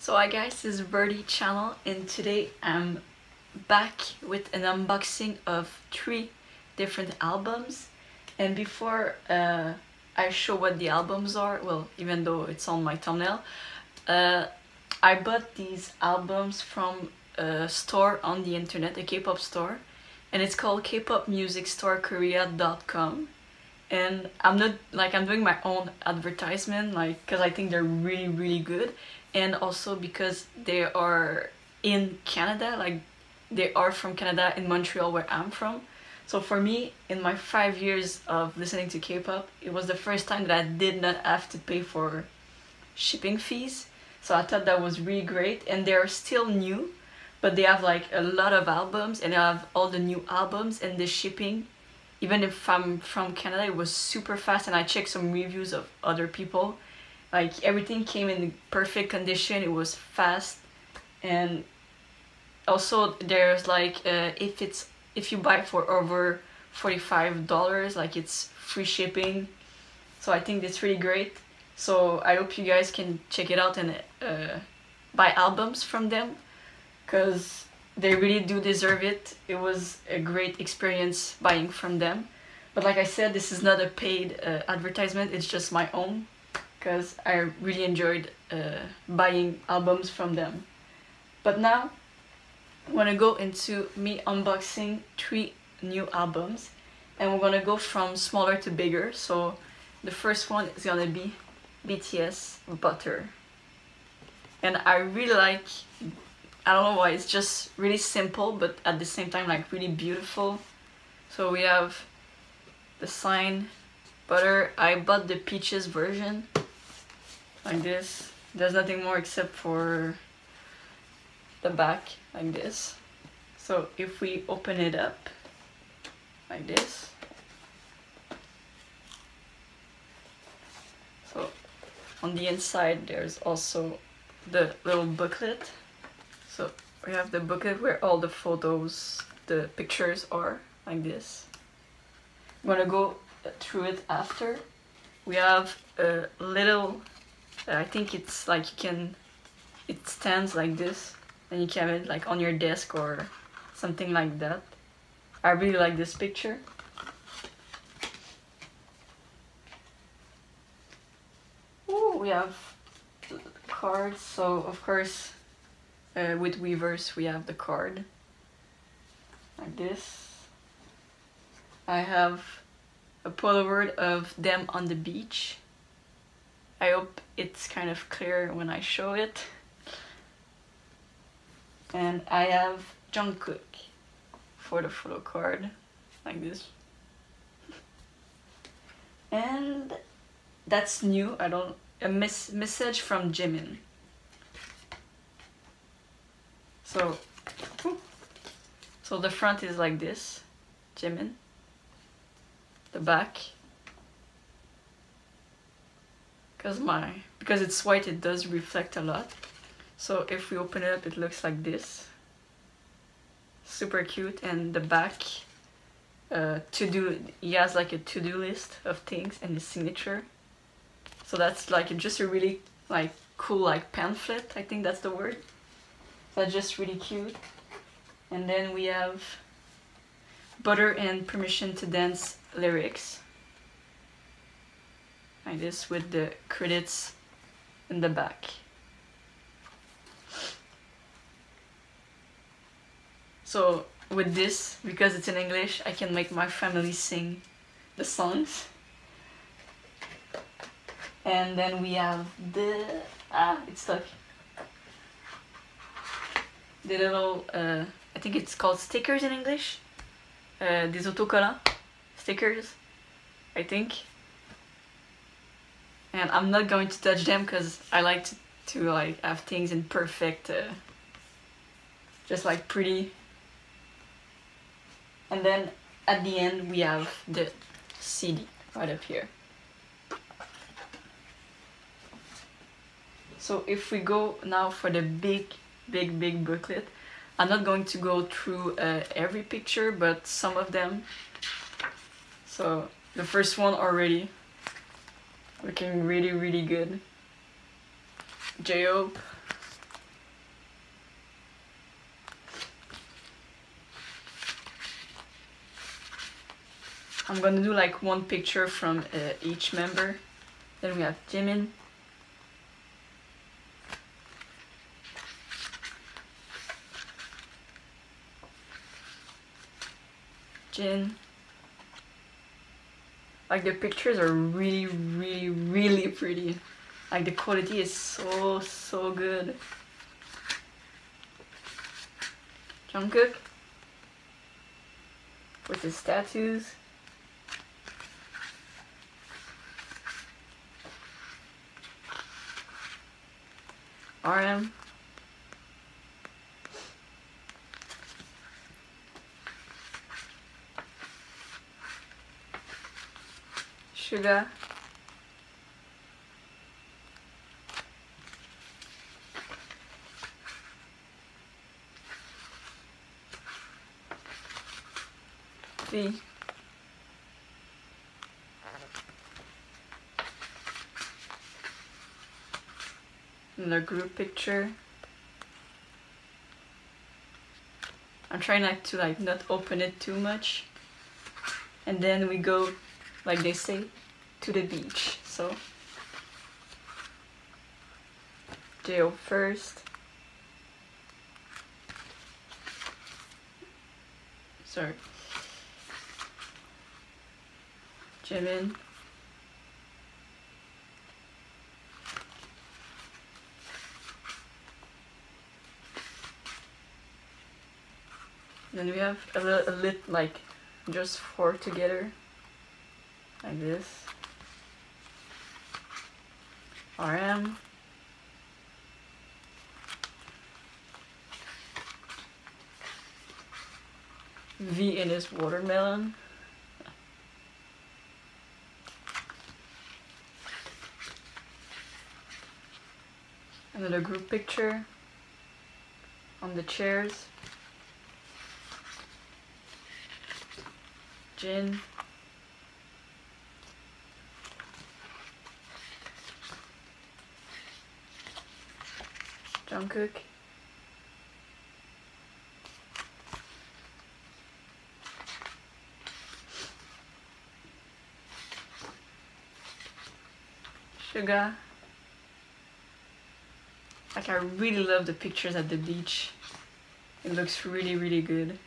So hi guys, this is Verdy Channel and today I'm back with an unboxing of three different albums. And before I show what the albums are, well, even though it's on my thumbnail, I bought these albums from a store on the internet, a K-pop store, and it's called kpopmusicstorekorea.com. And I'm not like I'm doing my own advertisement, like because I think they're really good, and also because they are in Canada, like they are from Canada in Montreal where I'm from. So for me, in my 5 years of listening to K-pop, it was the first time that I did not have to pay for shipping fees. So I thought that was really great, and they're still new, but they have like a lot of albums, and they have all the new albums and the shipping. Even if I'm from Canada, it was super fast, and I checked some reviews of other people. Like everything came in perfect condition, it was fast. And also there's like if you buy for over $45, like it's free shipping. So I think that's really great. So I hope you guys can check it out and buy albums from them, because they really do deserve it. It was a great experience buying from them. But like I said, this is not a paid advertisement, it's just my own, because I really enjoyed buying albums from them. But now, I'm gonna go into me unboxing three new albums, and we're gonna go from smaller to bigger. So the first one is gonna be BTS Butter. And I really like, I don't know why, it's just really simple, but at the same time like really beautiful. So we have the sign Butter. I bought the Peaches version, like this. There's nothing more except for the back, like this. So if we open it up, like this. So on the inside there's also the little booklet. So we have the booklet where all the photos, the pictures are, like this. I'm gonna go through it after. We have a little, I think it's like you can, it stands like this, and you can have it like on your desk or something like that. I really like this picture. Ooh, we have cards, so of course, with Weavers we have the card, like this. I have a Polaroid of them on the beach. I hope it's kind of clear when I show it. And I have Jungkook for the photo card, like this. And that's new, I don't, a message from Jimin. So the front is like this, Jimin. The back, because it's white, it does reflect a lot. So if we open it up, it looks like this. Super cute. And the back, he has like a to-do list of things and his signature. So that's like just a really like cool like pamphlet, I think that's the word. That's just really cute. And then we have Butter and Permission to Dance lyrics, like this, with the credits in the back. So with this, because it's in English, I can make my family sing the songs. And then we have the it's stuck. The little, I think it's called stickers in English, des autocollants, stickers, I think. And I'm not going to touch them because I like to like have things in perfect, just like pretty. And then at the end we have the CD right up here. So if we go now for the big booklet, I'm not going to go through every picture, but some of them. So the first one already looking really good. J-Hope, I'm gonna do like one picture from each member. Then we have Jimin. Jin. Like the pictures are really, really, really pretty. Like the quality is so, so good. Jungkook with his tattoos. RM. Sugar. V. Another group picture. I'm trying not to not open it too much. And then we go, like they say, to the beach. So JiU first. Sorry. Jimin. Then we have a lit, like just four together, like this. RM. V in his watermelon. Another group picture on the chairs. Jin. Jungkook. Suga. Like I really love the pictures at the beach. It looks really, really good.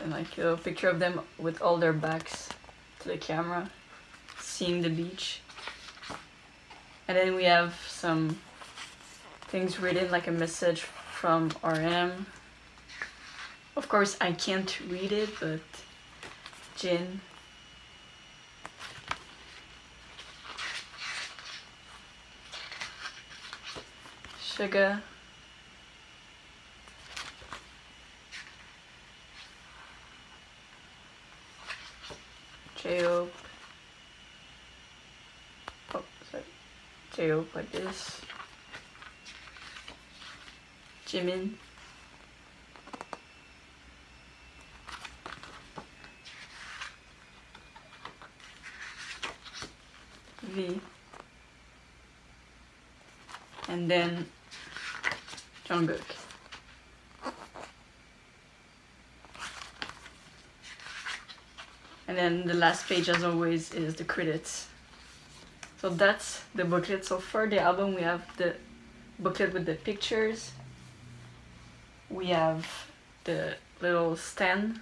And like a picture of them with all their backs to the camera, seeing the beach. And then we have some things written, like a message from RM. Of course, I can't read it, but Jin. Sugar. J-Hope. Oh, sorry. J-Hope like this. Jimin. V. And then Jungkook. And then the last page, as always, is the credits. So that's the booklet. So for the album, we have the booklet with the pictures. We have the little stand,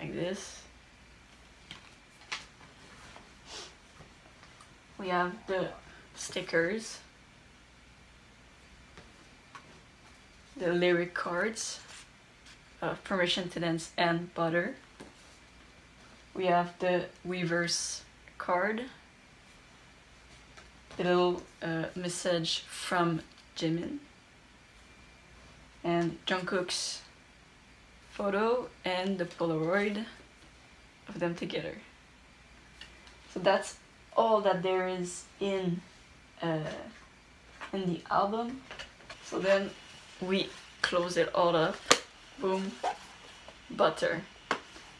like this. We have the stickers. The lyric cards of Permission to Dance and Butter. We have the Weavers card. The little message from Jimin. And Jungkook's photo and the Polaroid of them together. So that's all that there is in the album. So then we close it all up. Boom. Butter.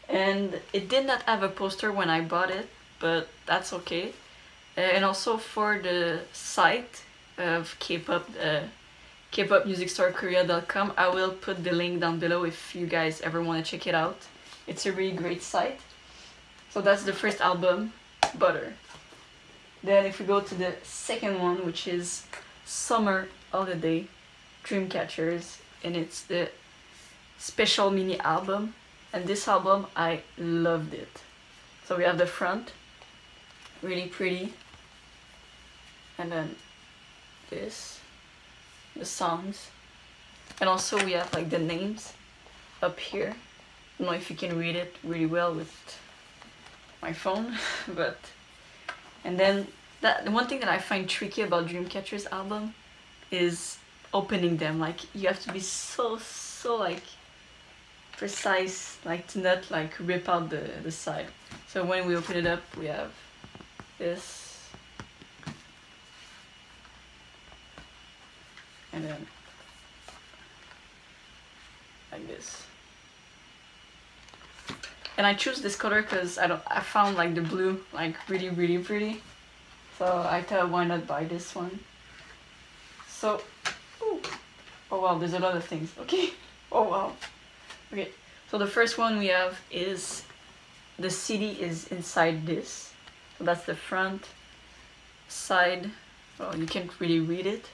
And it did not have a poster when I bought it, but that's okay. And also for the site of K-pop kpopmusicstorekorea.com. I will put the link down below if you guys ever want to check it out. It's a really great site. So that's the first album, Butter. Then if we go to the second one, which is Summer Holiday, Dreamcatchers, and it's the special mini album. And this album, I loved it. So we have the front, really pretty, and then this, the songs, and also we have like the names up here. I don't know if you can read it really well with my phone, but and then that the one thing that I find tricky about Dreamcatcher's album is opening them. Like you have to be so like precise, like to not like rip out the side. So when we open it up, we have this, and then like this. And I choose this color because I found like the blue like really pretty. So I thought, why not buy this one? So, ooh. Oh wow, there's a lot of things. Okay. Oh wow. Okay. So the first one we have is the CD is inside this. So that's the front, side. Well, you can't really read it,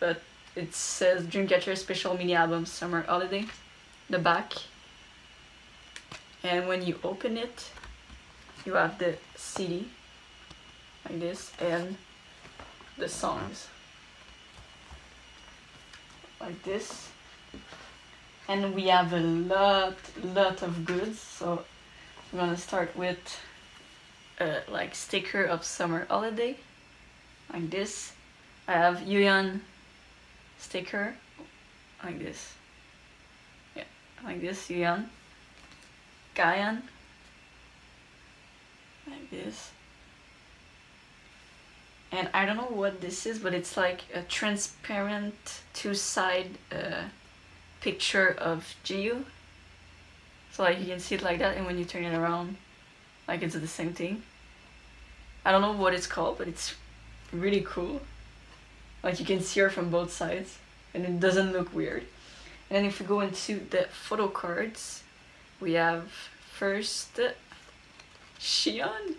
but it says Dreamcatcher special mini album Summer Holiday. The back. And when you open it, you have the CD, like this, and the songs, like this. And we have a lot of goods, so I'm gonna start with a like sticker of Summer Holiday, like this. I have Yuyuan sticker, like this. Yeah, like this, Yuyuan. Gahyeon, like this, and I don't know what this is, but it's like a transparent two-side picture of JiU, so like you can see it like that, and when you turn it around, like it's the same thing. I don't know what it's called, but it's really cool. Like you can see her from both sides, and it doesn't look weird. And then if we go into the photo cards, we have first Xi'an.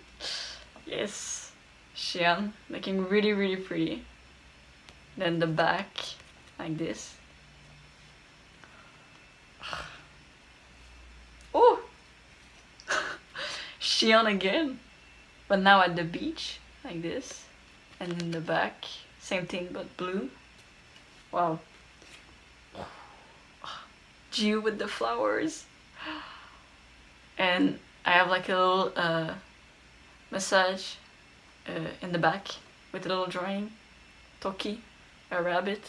Yes, Xi'an, looking really pretty. Then the back, like this. Oh, Xi'an again, but now at the beach, like this. And in the back, same thing but blue. Wow. JiU with the flowers. And I have like a little massage in the back with a little drawing, Toki, a rabbit,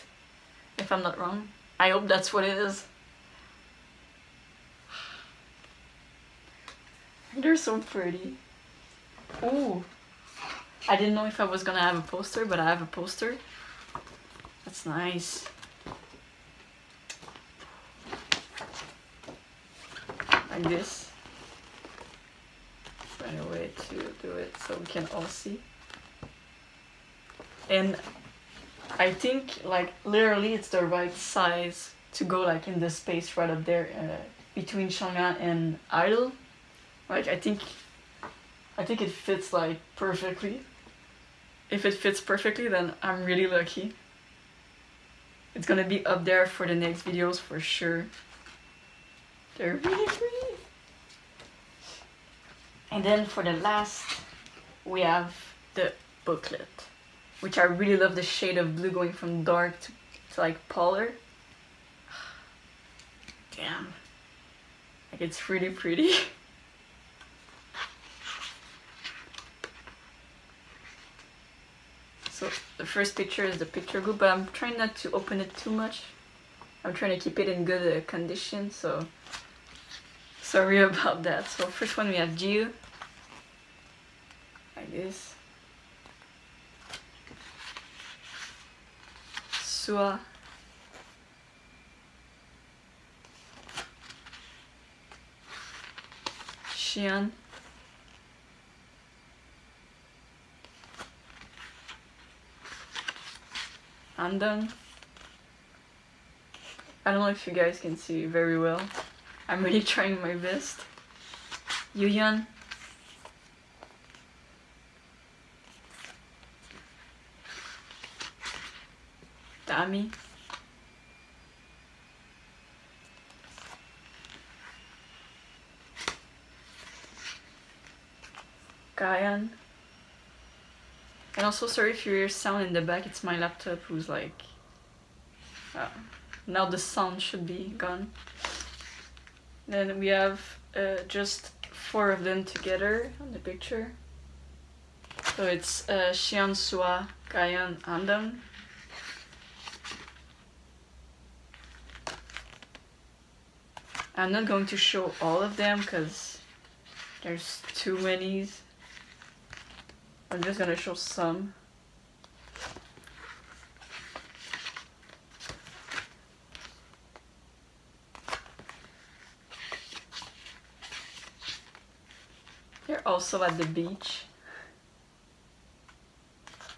if I'm not wrong. I hope that's what it is. They're so pretty. Ooh, I didn't know if I was gonna have a poster, but I have a poster. That's nice. Like this. Find a way to do it so we can all see. And I think like literally it's the right size to go like in the space right up there between Chang'an and Idol. Like I think it fits like perfectly. If it fits perfectly, then I'm really lucky. It's gonna be up there for the next videos for sure. They're really pretty. And then for the last, we have the booklet, which I really love the shade of blue going from dark to like polar. Damn, like it's really pretty. So the first picture is the picture group, but I'm trying not to open it too much. I'm trying to keep it in good condition, so sorry about that. So first one we have JiU, like this, Sua, Xi'an, Handong, I don't know if you guys can see very well. I'm really trying my best. Yuyuan. Dami. Gahyeon. And also, sorry if you hear sound in the back, it's my laptop who's like... now the sound should be gone. Then we have just four of them together on the picture. So it's Xi'an, Sua, Gahyeon, Handong. I'm not going to show all of them because there's too many. I'm just gonna show some. They're also at the beach.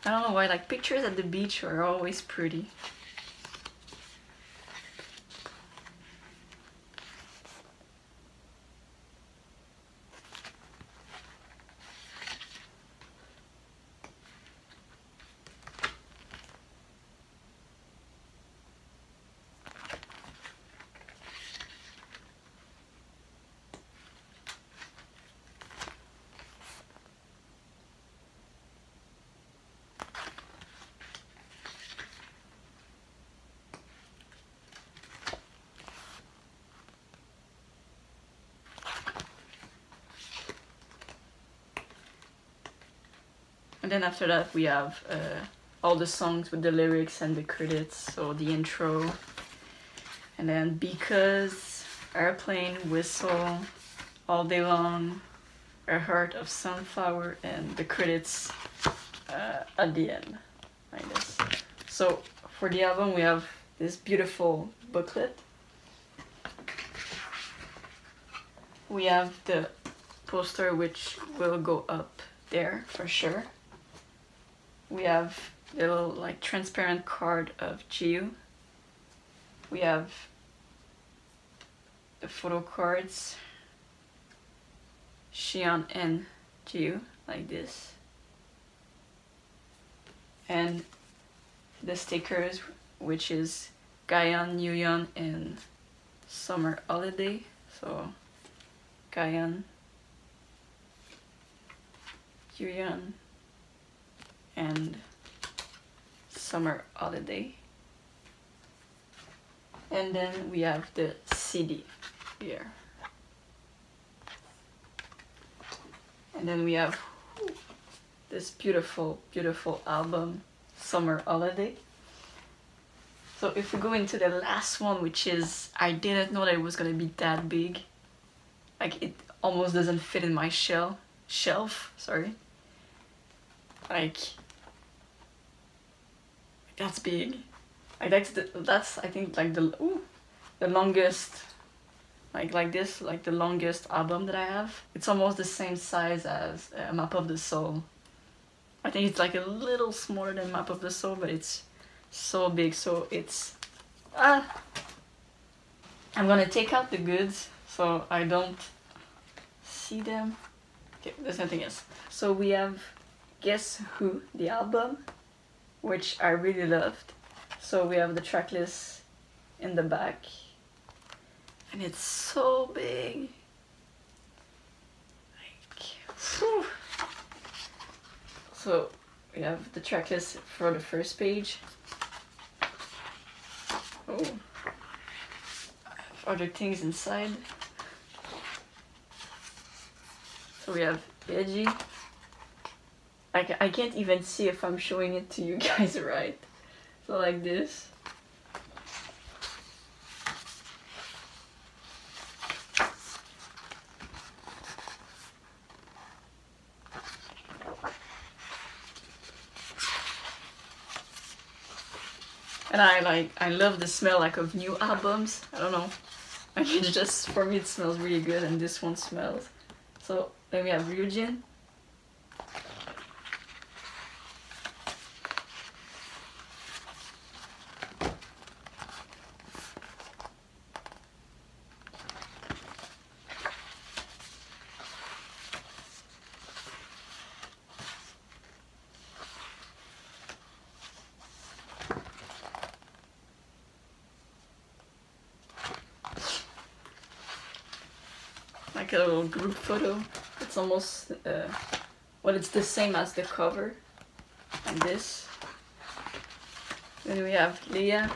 I don't know why, like, pictures at the beach are always pretty. Then after that we have all the songs with the lyrics and the credits, so the intro, and then Because, Airplane, Whistle, All Day Long, A Heart of Sunflower, and the credits at the end, like this. So for the album we have this beautiful booklet. We have the poster which will go up there for sure. We have the little like transparent card of JiU. We have the photo cards, Xi'an and JiU, like this. And the stickers, which is Gahyeon, Yuyuan, and Summer Holiday. So Gahyeon, Yuyuan, and Summer Holiday. And then we have the CD here. And then we have this beautiful, beautiful album, Summer Holiday. So if we go into the last one, which is, I didn't know that it was gonna be that big. Like, it almost doesn't fit in my shelf, sorry. Like, that's big. Like, that's I think like the longest, like this, like the longest album that I have. It's almost the same size as Map of the Soul. I think it's like a little smaller than Map of the Soul, but it's so big. So it's I'm gonna take out the goods so I don't see them. Okay, there's nothing else. So we have Guess Who, the album, which I really loved. So we have the track list in the back, and it's so big. Like, whew. So we have the track list for the first page. Oh, I have other things inside. So we have Edgy. I can't even see if I'm showing it to you guys right. So like this. And I love the smell like of new albums. I don't know. I mean, just for me it smells really good, and this one smells. So then we have Ryujin. like a little group photo. It's almost, well, it's the same as the cover and this. Then we have Leah.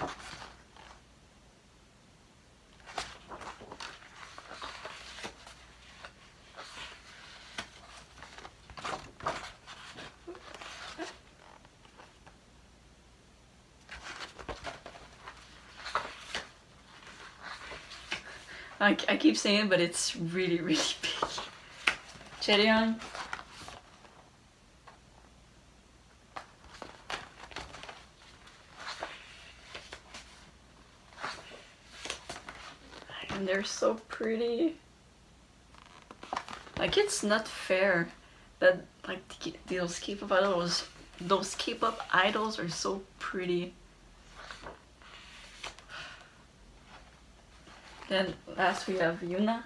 I keep saying it, but it's really, really big. Cherry On. And they're so pretty. Like, it's not fair that, like, those K-pop idols are so pretty. Then last we have Yuna.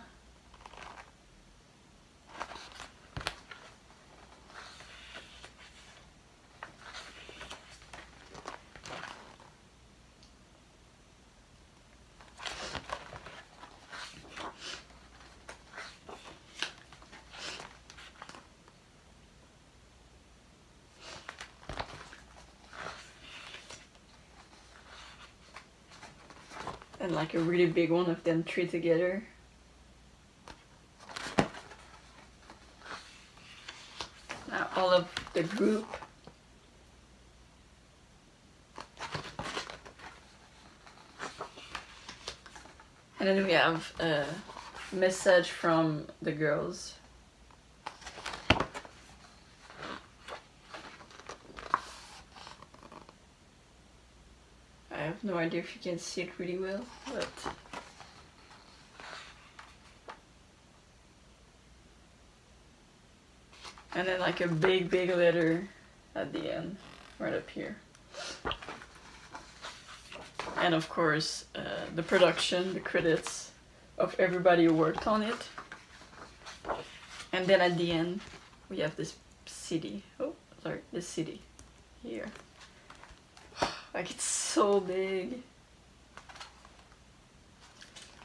And like a really big one of them three together. Now all of the group. And then we have a message from the girls. No idea if you can see it really well, but and then like a big letter at the end, right up here. And of course the production, the credits of everybody who worked on it. And then at the end we have this CD. Oh, sorry, this CD here. Like, it's so big.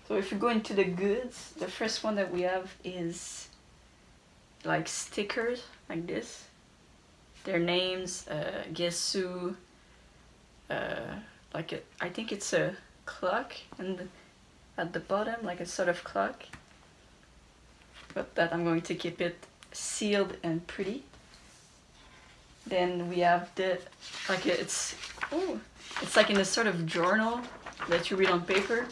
So if you go into the goods, the first one that we have is like stickers, like this. Their names, Guess Who, like I think it's a clock, and at the bottom like a sort of clock. But that I'm going to keep it sealed and pretty. Then we have the, like it's, oh, it's like in a sort of journal that you read on paper,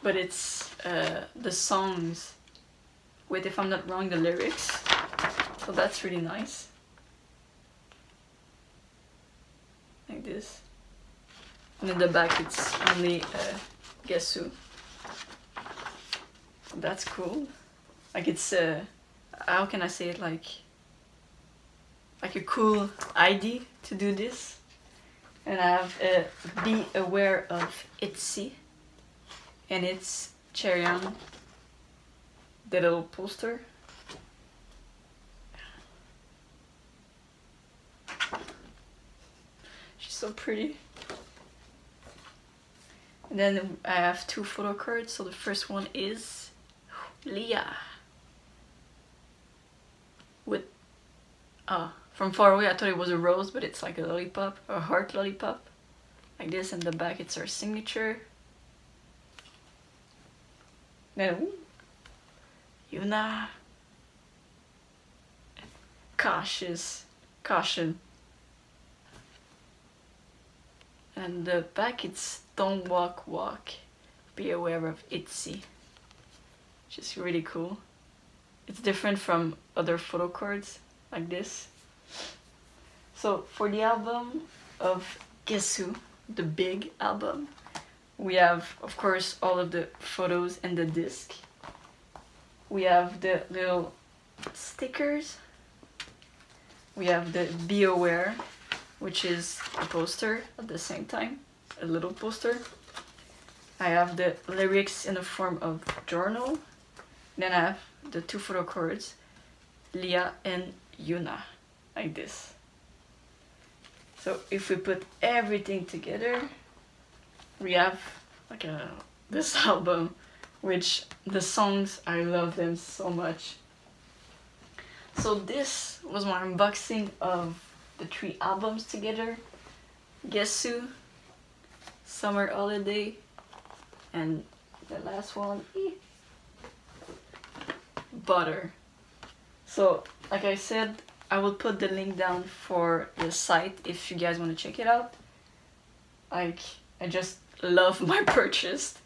but it's the songs with, if I'm not wrong, the lyrics, so that's really nice, like this. And in the back it's only Guess Who, so that's cool. Like it's, how can I say it, like a cool ID to do this. And I have a Be Aware of ITZY, and it's Cherry On, the little poster. She's so pretty. And then I have two photo cards, so the first one is Leah with, oh, from far away I thought it was a rose, but it's like a lollipop, a heart lollipop, like this. In the back it's her signature. Then Yuna. Caution. And the back it's Don't walk, be aware of ITZY, which is really cool. It's different from other photo cards, like this. So for the album of Guess Who, the big album, we have of course all of the photos and the disc. We have the little stickers. We have the Be Aware, which is a poster at the same time, a little poster. I have the lyrics in the form of journal. Then I have the two photo cards, Leah and Yuna, like this. So if we put everything together, we have like this album which the songs, I love them so much. So this was my unboxing of the three albums together: Guess Who, Summer Holiday, and the last one, Butter. So like I said, I will put the link down for the site if you guys want to check it out. Like, I just love my purchase,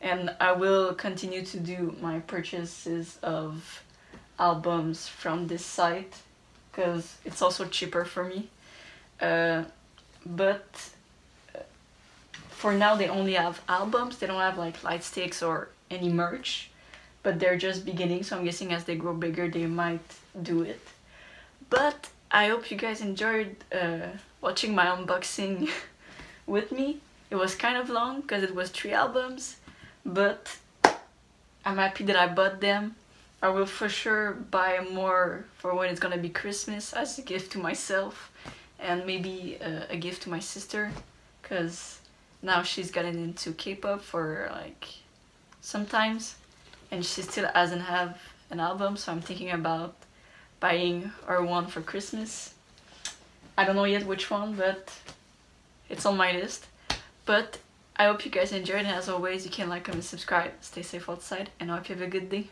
and I will continue to do my purchases of albums from this site because it's also cheaper for me. But for now they only have albums, they don't have like light sticks or any merch, but they're just beginning, so I'm guessing as they grow bigger they might do it. But I hope you guys enjoyed watching my unboxing with me. It was kind of long because it was 3 albums, but I'm happy that I bought them. I will for sure buy more for when it's gonna be Christmas as a gift to myself, and maybe a gift to my sister, because now she's gotten into K-pop for like sometimes, and she still hasn't have an album, so I'm thinking about buying her one for Christmas. I don't know yet which one, but it's on my list. But I hope you guys enjoyed, and as always you can like, comment, subscribe, stay safe outside, and I hope you have a good day.